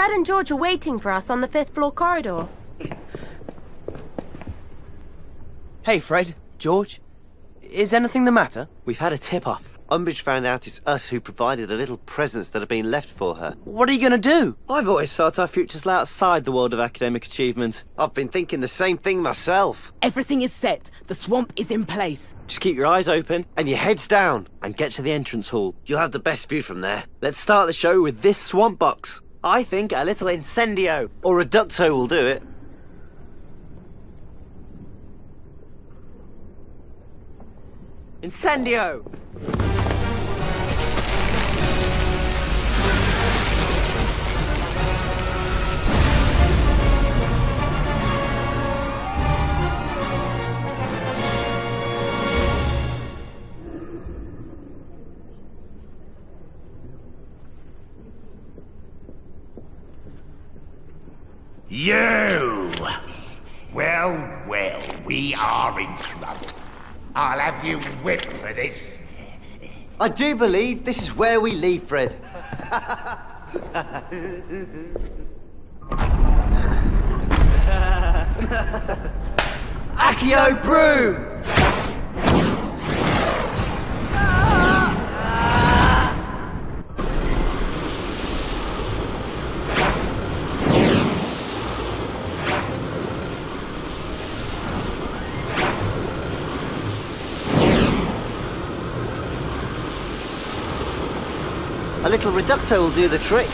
Fred and George are waiting for us on the 5th floor corridor. Hey, Fred, George. Is anything the matter? We've had a tip-off. Umbridge found out it's us who provided a little presents that had been left for her. What are you going to do? I've always felt our futures lay outside the world of academic achievement. I've been thinking the same thing myself. Everything is set. The swamp is in place. Just keep your eyes open. And your heads down. And get to the entrance hall. You'll have the best view from there. Let's start the show with this swamp box. I think a little Incendio or Reducto will do it. Incendio! You! Well, well, we are in trouble. I'll have you whipped for this. I do believe this is where we leave, Fred. Accio broom! A little Reducto will do the trick.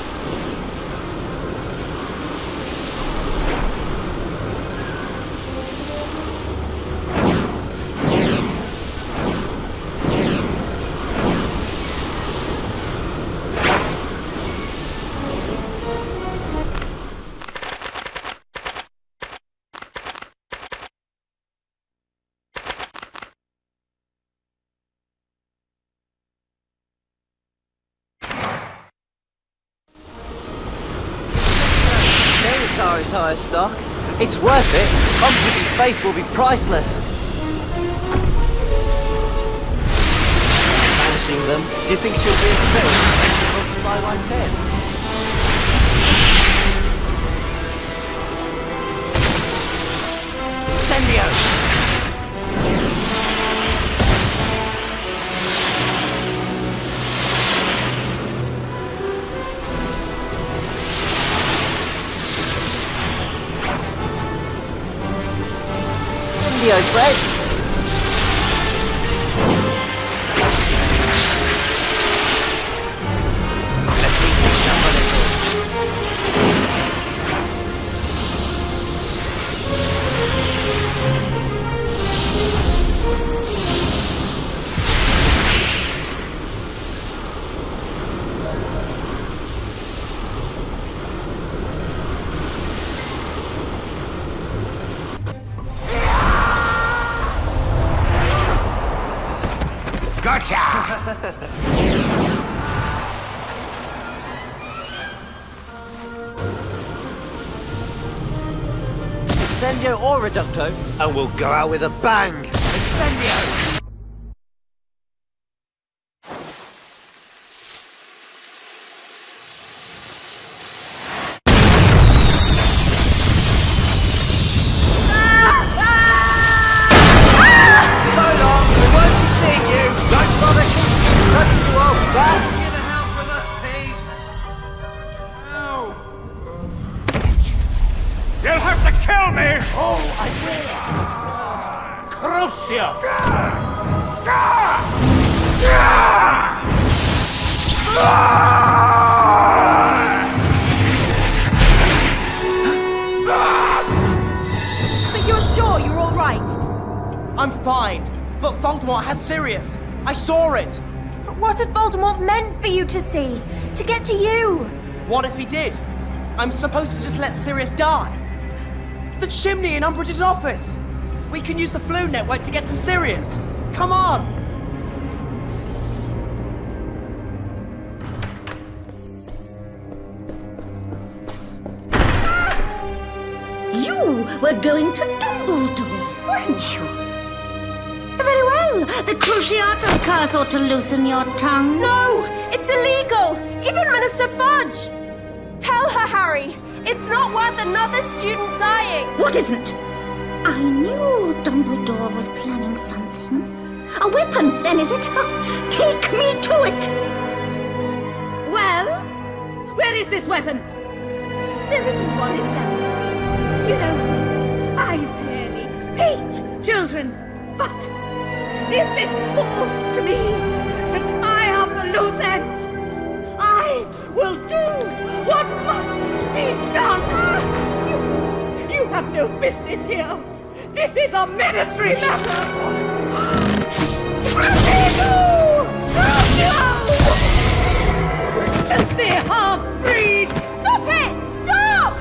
Stock. It's worth it. Umbridge's face will be priceless. Banishing them. Do you think she'll be upset when she wants to buy one's head? Fred. Let's eat this up a Incendio or Reducto, and we'll go out with a bang. Incendio! Sirius, I saw it! But what if Voldemort meant for you to see? To get to you? What if he did? I'm supposed to just let Sirius die? The chimney in Umbridge's office! We can use the flu network to get to Sirius! Come on! You were going to Dumbledore, weren't you? Very well. The Cruciatus curse ought to loosen your tongue. No! It's illegal! Even Minister Fudge! Tell her, Harry! sorry. It's not worth another student dying. What isn't? I knew Dumbledore was planning something. A weapon, then, is it? Oh, take me to it. Well, where is this weapon? There isn't one, is there? You know, I really hate children, but if it falls to me to tie up the loose ends, I will do what must be done. You have no business here. This is a ministry matter. Protego! No! Let me half-breed! Stop it! Stop!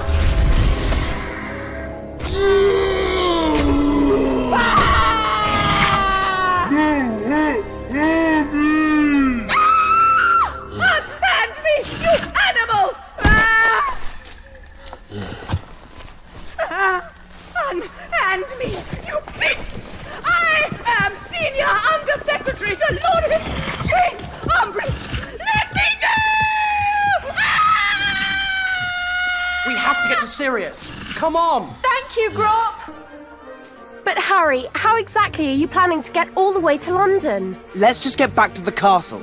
Unhand me, you animal! Unhand me, you beast! I am Senior Undersecretary to Lord James Umbridge! Let me go! Ah! We have to get to Sirius. Come on! Thank you, Grop! But Harry, how exactly are you planning to get all the way to London? Let's just get back to the castle.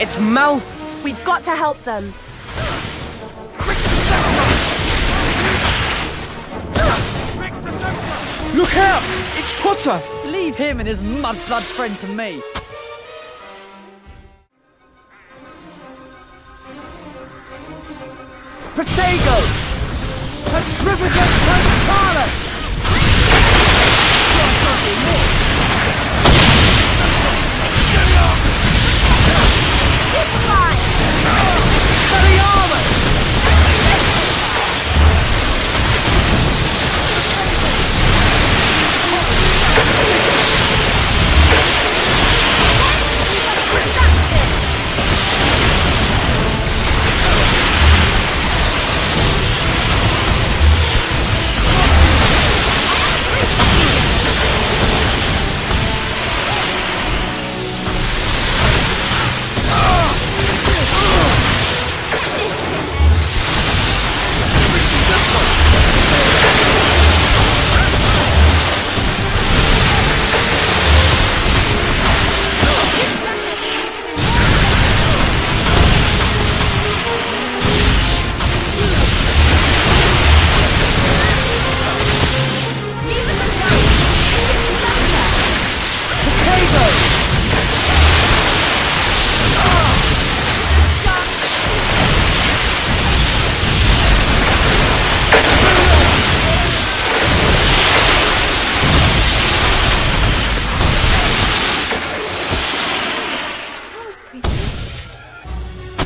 It's Malfoy. We've got to help them. Look out! It's Potter! Leave him and his mudblood friend to me. Protego! Petrificus Totalus!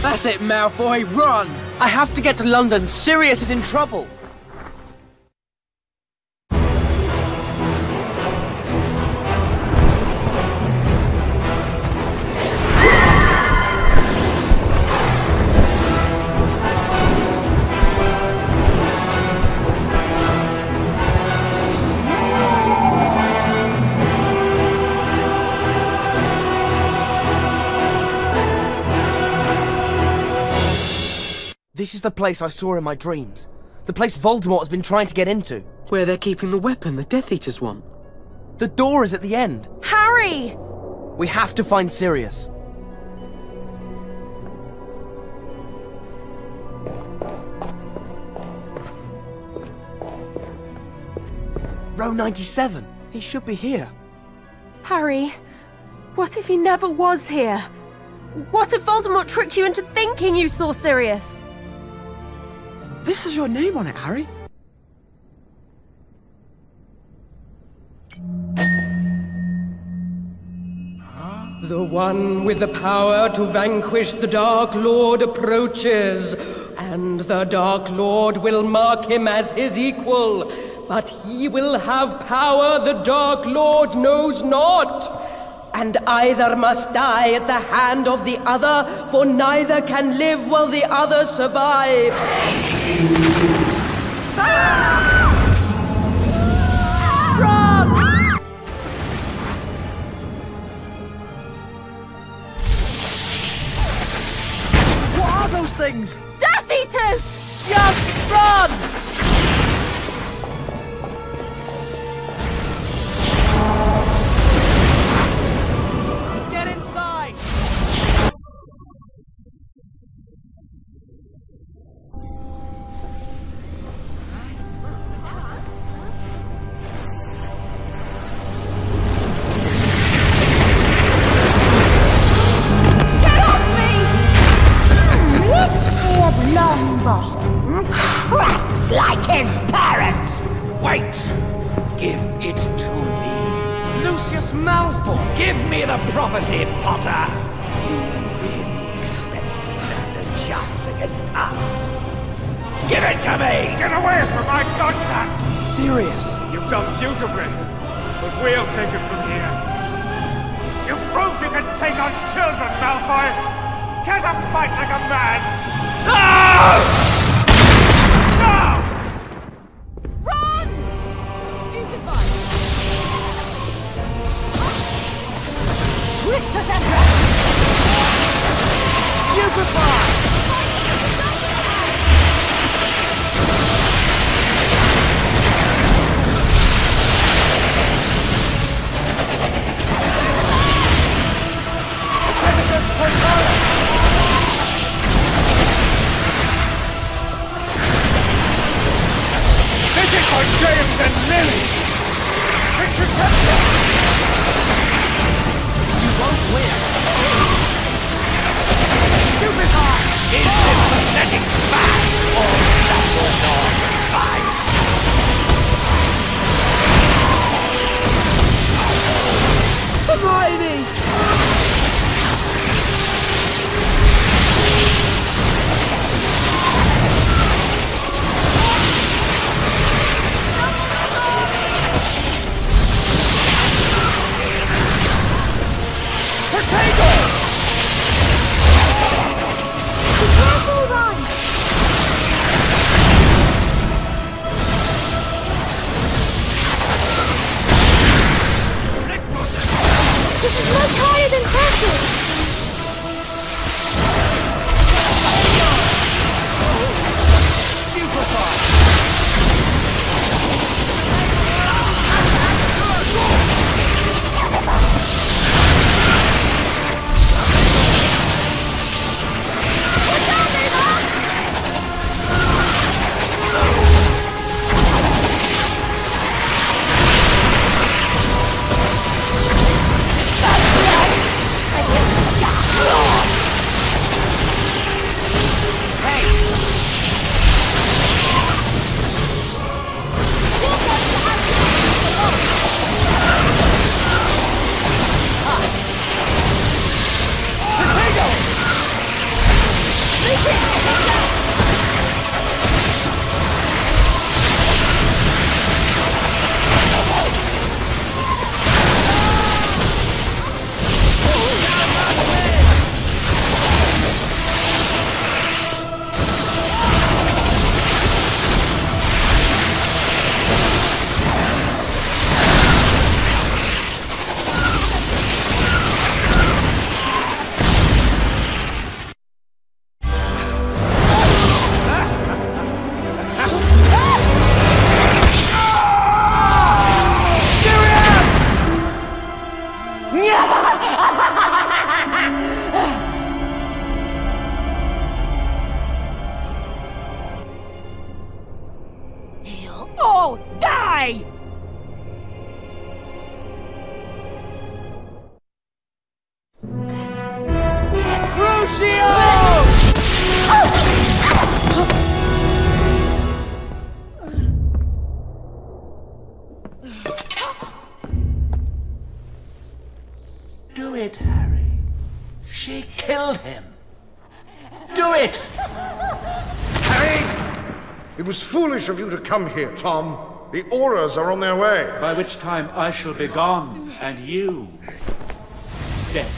That's it, Malfoy, run! I have to get to London. Sirius is in trouble. This is the place I saw in my dreams. The place Voldemort has been trying to get into. Where they're keeping the weapon the Death Eaters want. The door is at the end. Harry! We have to find Sirius. Row 97. He should be here. Harry, what if he never was here? What if Voldemort tricked you into thinking you saw Sirius? This has your name on it, Harry. The one with the power to vanquish the Dark Lord approaches, and the Dark Lord will mark him as his equal, but he will have power the Dark Lord knows not, and either must die at the hand of the other, for neither can live while the other survives. Ah! Things. Death Eaters! Just run! Get inside! Cracks like his parents! Wait! Give it to me. Lucius Malfoy! Give me the prophecy, Potter! You really expect to stand a chance against us? Give it to me! Get away from my godson! Sirius! You've done beautifully, but we'll take it from here. You proved you can take on children, Malfoy! Get up and fight like a man! No! James and Lily! You won't win! Stupid heart! Is this pathetic bad or Dumbledore fine? Hermione! Protego! The purple run! This is much higher than practice! Stupefy! Do it, Harry. killed him. Do it! Harry! It was foolish of you to come here, Tom. The Aurors are on their way. By which time I shall be gone, and you... dead.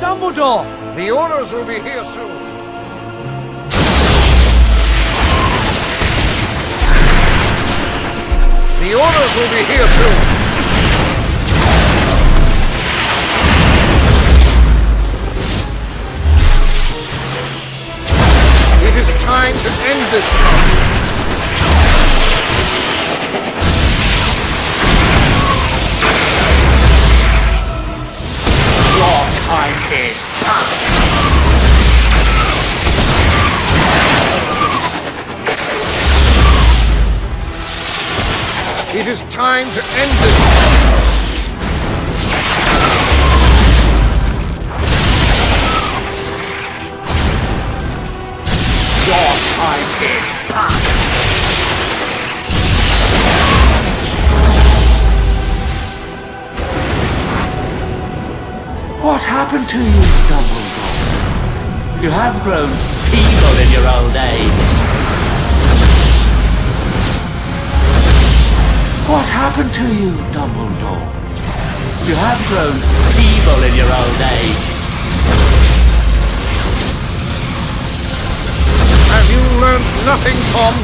Dumbledore! The Aurors will be here soon. The Aurors will be here soon. It is time to end this trouble. Your time is past. It is time to end this trouble. Your time is past. What happened to you, Dumbledore? You have grown feeble in your old age. What happened to you, Dumbledore? You have grown feeble in your old age. Have you learned nothing, Tom?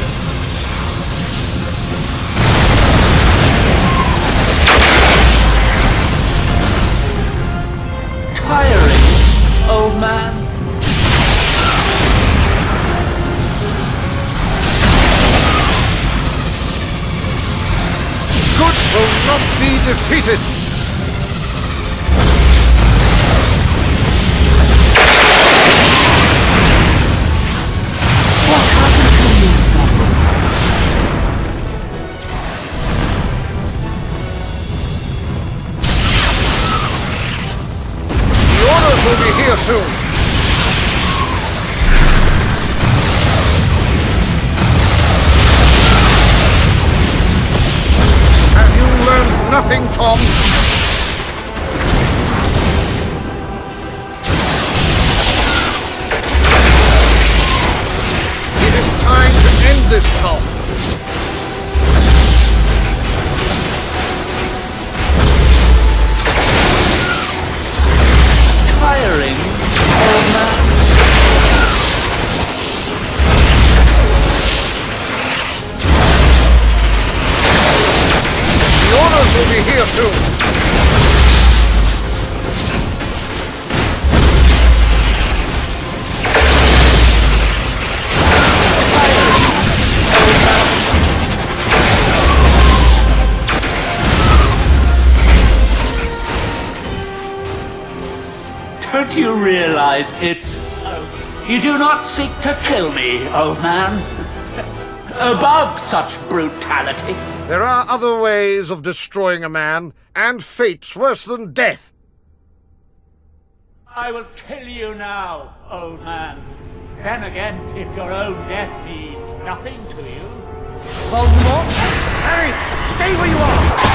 Tiring, old man. Good will not be defeated. Soon. The Have you learned nothing, Tom? It is time to end this, Tom. Tiring. Will be here soon. Don't you realize it's... you do not seek to kill me, old man. Above such brutality. There are other ways of destroying a man, and fates worse than death. I will kill you now, old man. Then again, if your own death means nothing to you... Voldemort? Harry, stay where you are!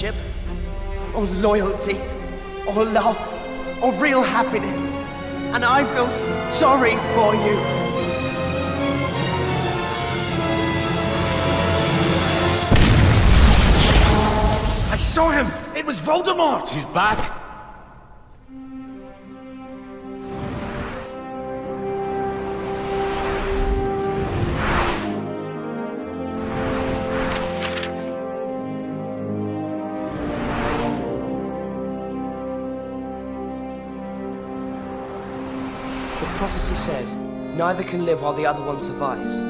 friendship, or loyalty, or love, or real happiness. And I feel sorry for you. I saw him! It was Voldemort! He's back! Prophecy said, neither can live while the other one survives.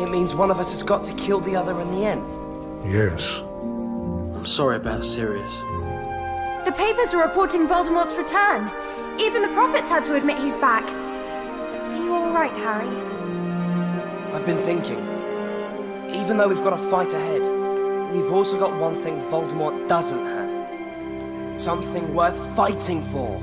It means one of us has got to kill the other in the end. Yes. I'm sorry about Sirius. The papers are reporting Voldemort's return. Even the prophets had to admit he's back. Are you all right, Harry? I've been thinking. Even though we've got a fight ahead, we've also got one thing Voldemort doesn't have. Something worth fighting for.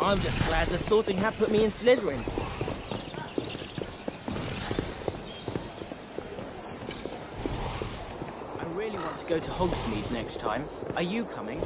I'm just glad the sorting hat put me in Slytherin. I really want to go to Hogsmeade next time. Are you coming?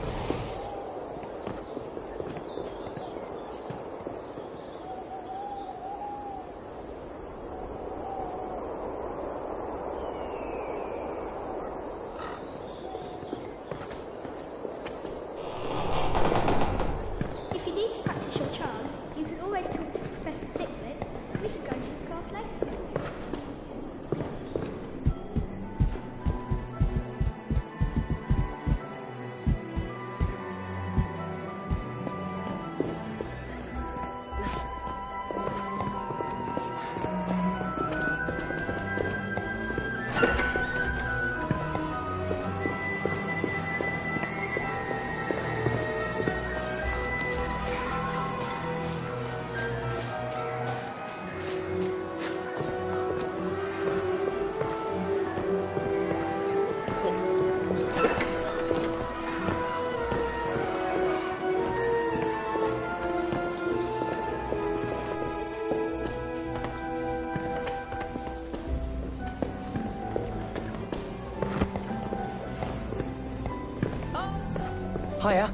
Hiya.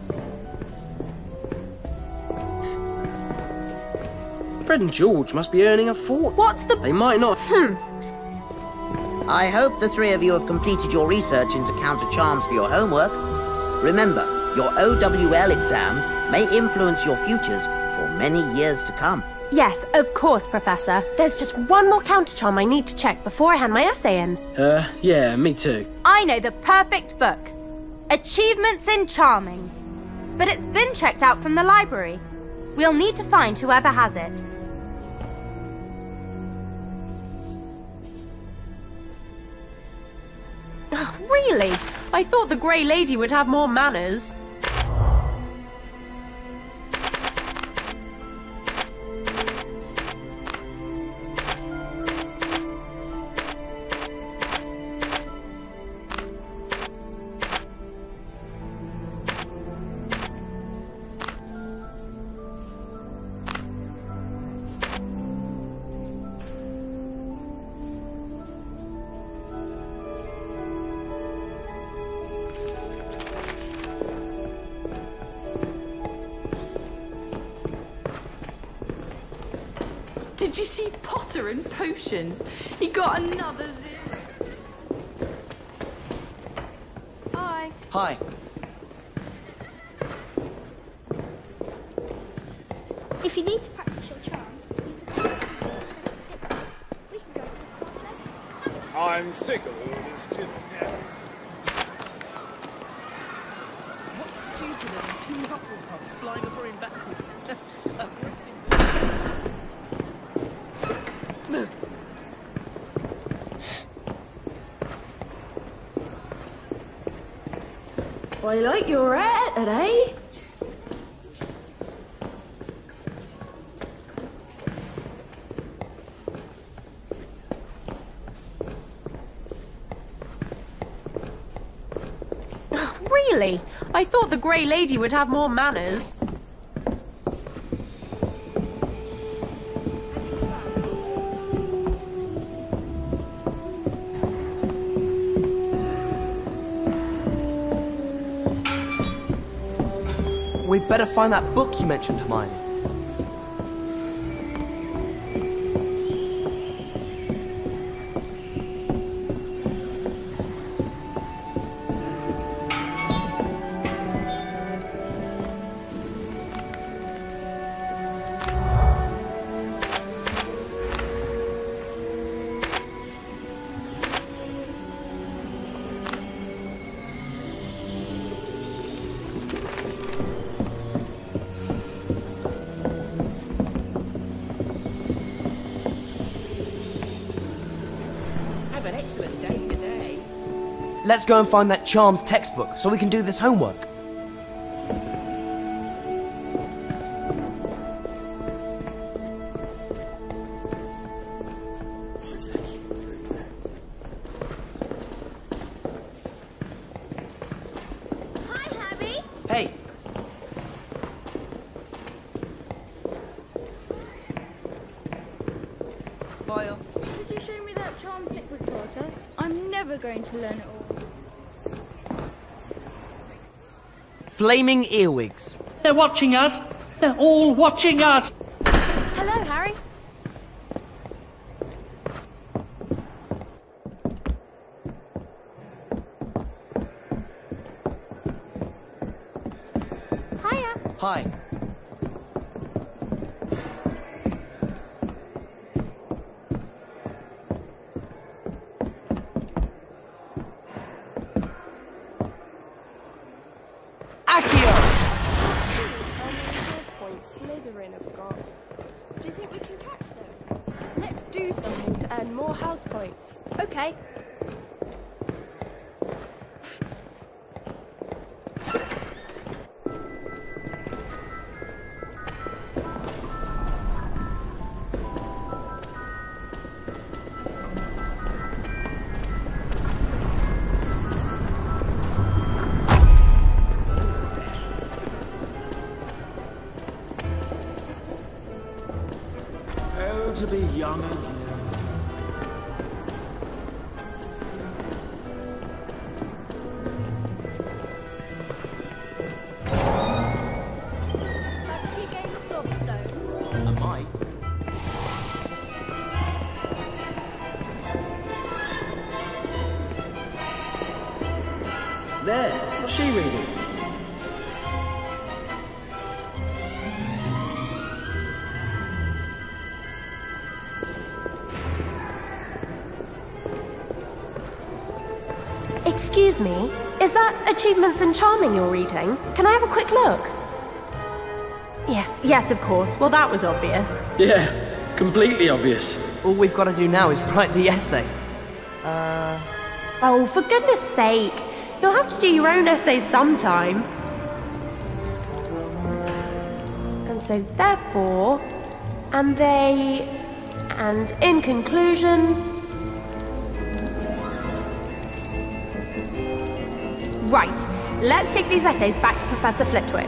Fred and George must be earning a fortune. What's the... They might not... I hope the three of you have completed your research into counter charms for your homework. Remember, your OWL exams may influence your futures for many years to come. Yes, of course, Professor. There's just one more counter charm I need to check before I hand my essay in. Yeah, me too. I know the perfect book. Achievements in Charming. But it's been checked out from the library. We'll need to find whoever has it. Oh, really? I thought the Grey Lady would have more manners. Did you see Potter and potions? He got another 0. Hi. Hi. If you need to practice your charms, you can go to this class. I'm sick of all this chit-chat. What stupid and two Hufflepuffs flying over him backwards. I like your hat today. Really? I thought the Grey Lady would have more manners. We'd better find that book you mentioned, Hermione. Let's go and find that Charms textbook so we can do this homework. Hi, Harry. Hey. Boyle. Could you show me that charm Pickwick taught us? I'm never going to learn it all. Flaming earwigs. They're watching us. They're all watching us. Hello, Harry. Hiya. Hi. To be young again. Fancy game of globstones? I might. There, what's she reading? Excuse me, is that Achievements in Charming you're reading? Can I have a quick look? Yes, of course. Well, that was obvious. Yeah, completely obvious. All we've got to do now is write the essay. Oh, for goodness sake. You'll have to do your own essays sometime. And so therefore, and they, and in conclusion... Right, let's take these essays back to Professor Flitwick.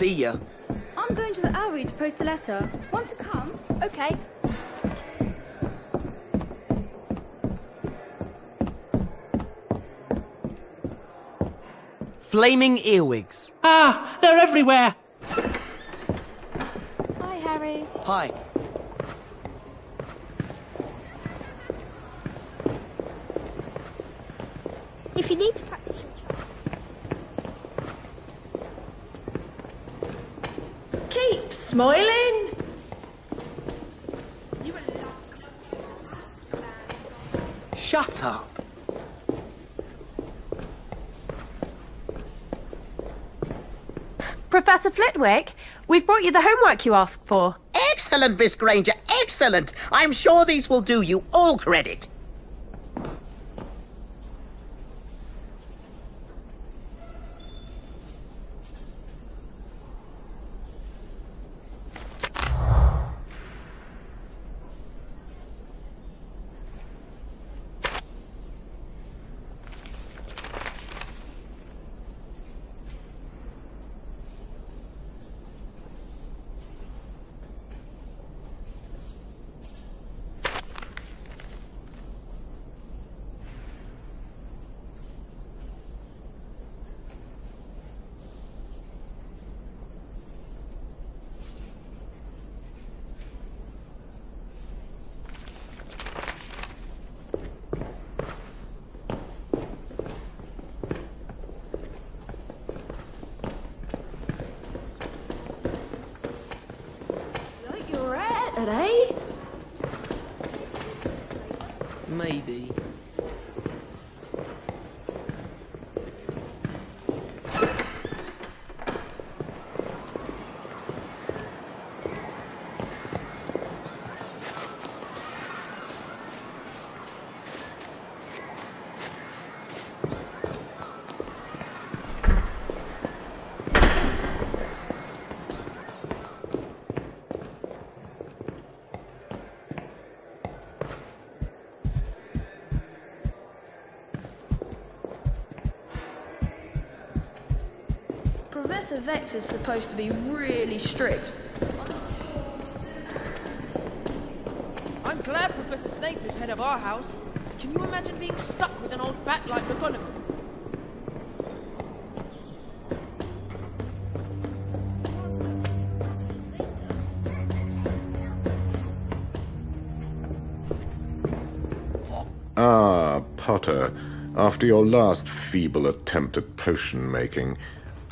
see ya. I'm going to the Owlery to post a letter. Want to come? Okay. Flaming earwigs. Ah, they're everywhere. Hi, Harry. Hi. If you need to practice your job. Keep smiling. Shut up. Professor Flitwick, we've brought you the homework you asked for. Excellent, Miss Granger, excellent. I'm sure these will do you all credit. Maybe. Vector's supposed to be really strict. I'm glad Professor Snape is head of our house. Can you imagine being stuck with an old bat like McGonagall? Ah, Potter, after your last feeble attempt at potion making,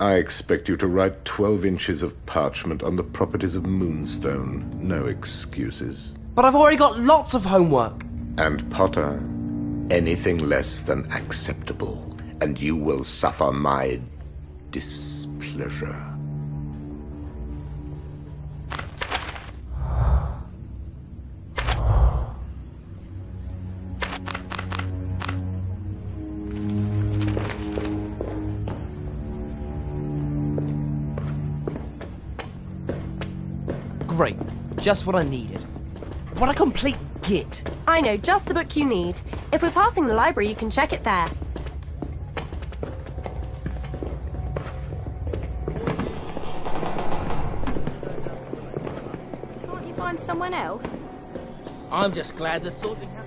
I expect you to write 12 inches of parchment on the properties of Moonstone. No excuses. But I've already got lots of homework. And Potter, anything less than acceptable, and you will suffer my displeasure. Just what I needed. What a complete git. I know just the book you need. If we're passing the library, you can check it there. Can't you find someone else? I'm just glad the sorting happened.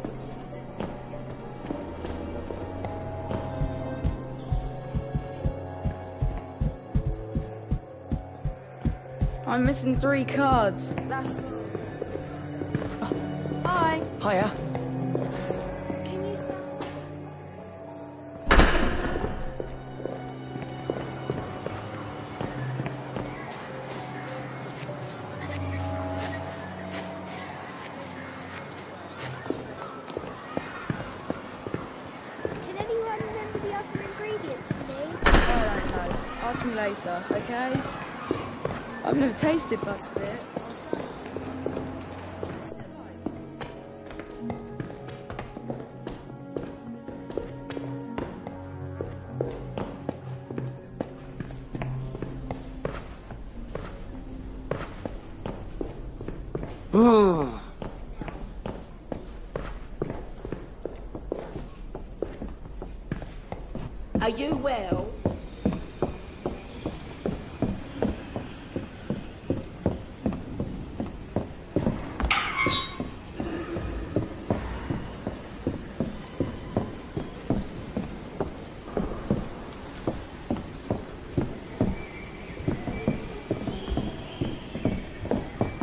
I'm missing 3 cards. That's... Oh. Hi. Hiya. Can you... Can anyone remember the other ingredients, please? I don't know. Ask me later, okay? I've never tasted butterbeer. Are you well?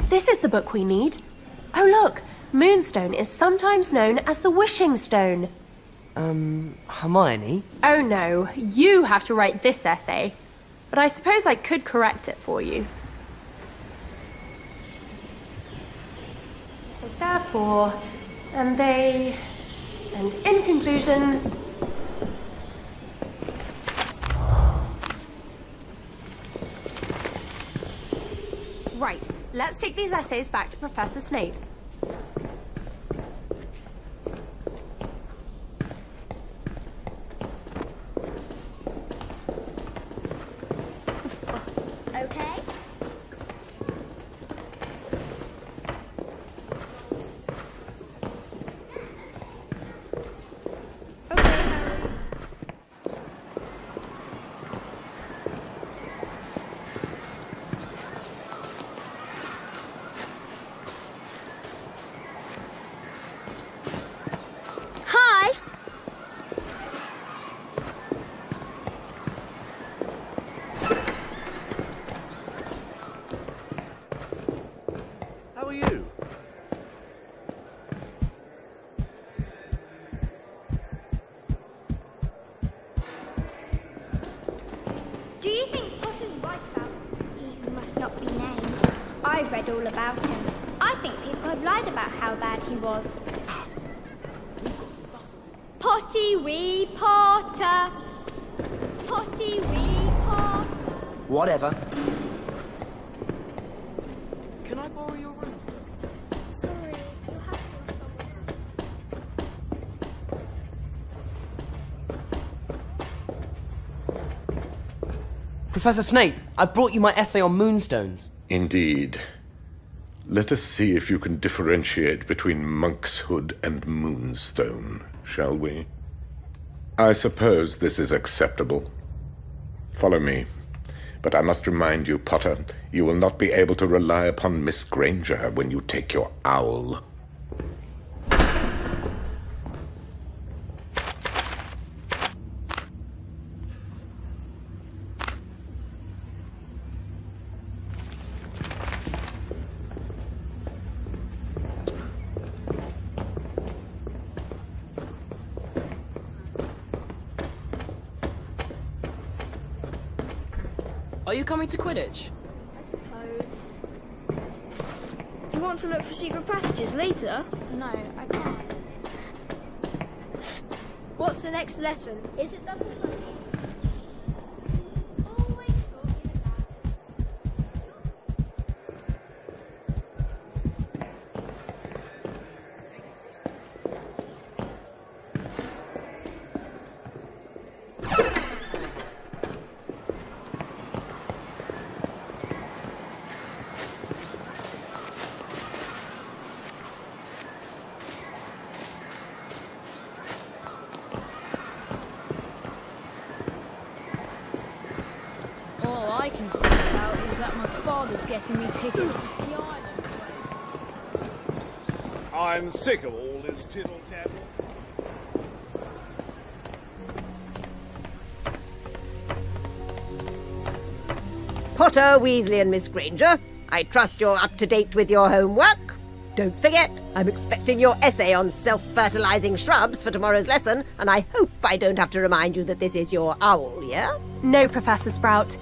This is the book we need. Oh look, Moonstone is sometimes known as the Wishing Stone. Hermione? Oh no, you have to write this essay. But I suppose I could correct it for you. So therefore, and they, and in conclusion... Right, let's take these essays back to Professor Snape. All about him. I think people have lied about how bad he was. Potty wee Potter. Potty wee Potter. Whatever. Can I borrow your room? Sorry, you'll have to ask someone. Professor Snape, I've brought you my essay on moonstones. Indeed. Let us see if you can differentiate between monkshood and moonstone, shall we? I suppose this is acceptable. Follow me. But I must remind you, Potter, you will not be able to rely upon Miss Granger when you take your owl. Coming to Quidditch? I suppose. You want to look for secret passages later? No, I can't. What's the next lesson? Is it double? Always talking about this. Getting me tickets to see Ireland. I'm sick of all this tittle tattle. Potter, Weasley, and Miss Granger, I trust you're up to date with your homework. Don't forget, I'm expecting your essay on self-fertilizing shrubs for tomorrow's lesson, and I hope I don't have to remind you that this is your owl, yeah? No, Professor Sprout.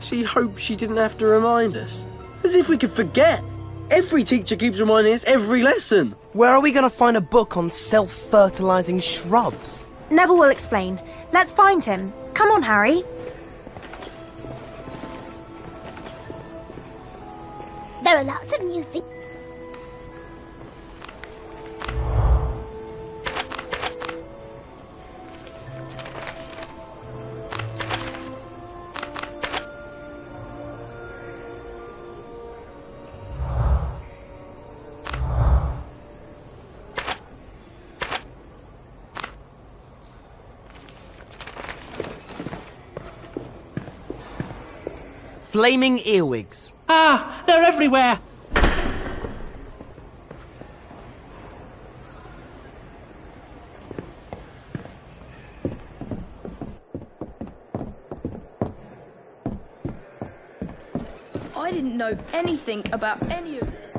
She hoped she didn't have to remind us. As if we could forget. Every teacher keeps reminding us every lesson. Where are we going to find a book on self-fertilizing shrubs? Neville will explain. Let's find him. Come on, Harry. There are lots of new things. Flaming earwigs. Ah, they're everywhere! I didn't know anything about any of this.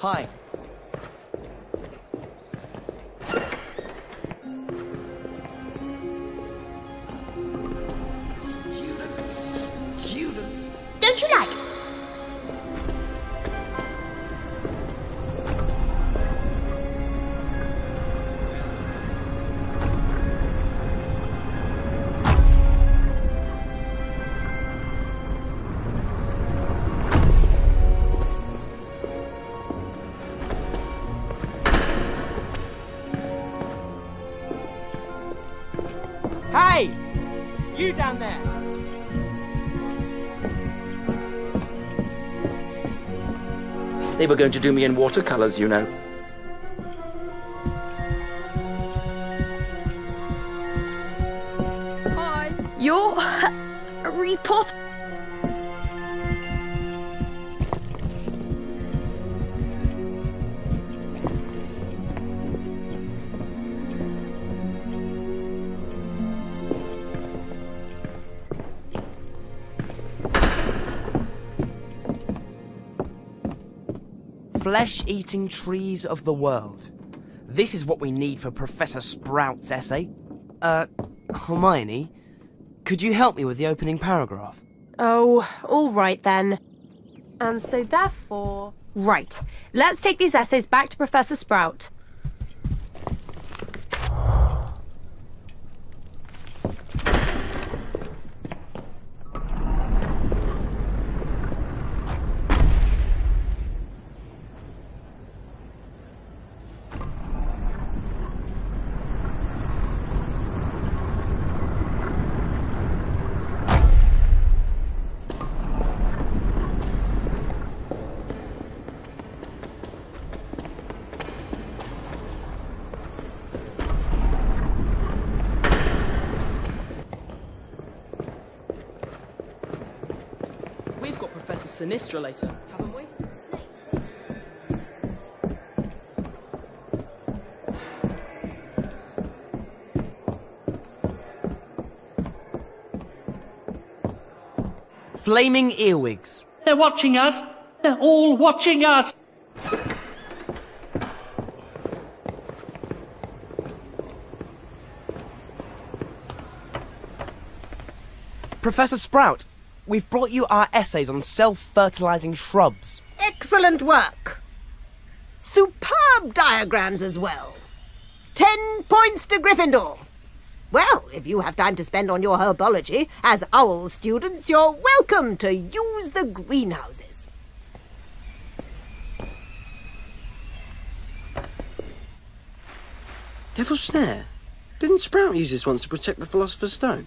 Hi. Don't you like? Down there. They were going to do me in watercolors, you know. Hi. You're Harry Potter. Flesh-eating trees of the world. This is what we need for Professor Sprout's essay. Hermione, could you help me with the opening paragraph? Oh, all right then. And so therefore... Right, let's take these essays back to Professor Sprout. Sinistra later, haven't we? Flaming earwigs. They're watching us. They're all watching us. Professor Sprout. We've brought you our essays on self-fertilizing shrubs. Excellent work. Superb diagrams as well. 10 points to Gryffindor. Well, if you have time to spend on your herbology, as OWL students, you're welcome to use the greenhouses. Devil's Snare? Didn't Sprout use this once to protect the Philosopher's Stone?